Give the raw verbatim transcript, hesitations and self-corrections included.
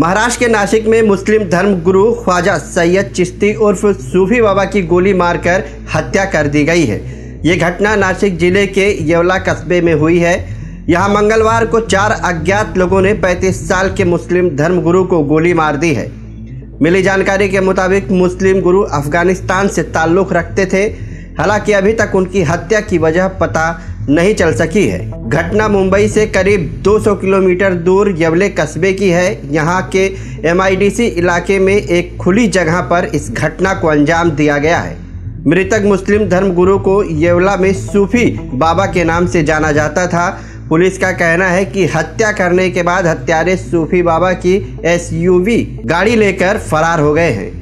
महाराष्ट्र के नासिक में मुस्लिम धर्मगुरु ख्वाजा सैयद चिश्ती उर्फ सूफी बाबा की गोली मारकर हत्या कर दी गई है। ये घटना नासिक जिले के येवला कस्बे में हुई है। यहाँ मंगलवार को चार अज्ञात लोगों ने पैंतीस साल के मुस्लिम धर्मगुरु को गोली मार दी है। मिली जानकारी के मुताबिक मुस्लिम गुरु अफगानिस्तान से ताल्लुक़ रखते थे, हालांकि अभी तक उनकी हत्या की वजह पता नहीं चल सकी है। घटना मुंबई से करीब दो सौ किलोमीटर दूर येवले कस्बे की है। यहाँ के एम आई डी सी इलाके में एक खुली जगह पर इस घटना को अंजाम दिया गया है। मृतक मुस्लिम धर्मगुरु को येवला में सूफी बाबा के नाम से जाना जाता था। पुलिस का कहना है कि हत्या करने के बाद हत्यारे सूफी बाबा की एस यू वी गाड़ी लेकर फरार हो गए हैं।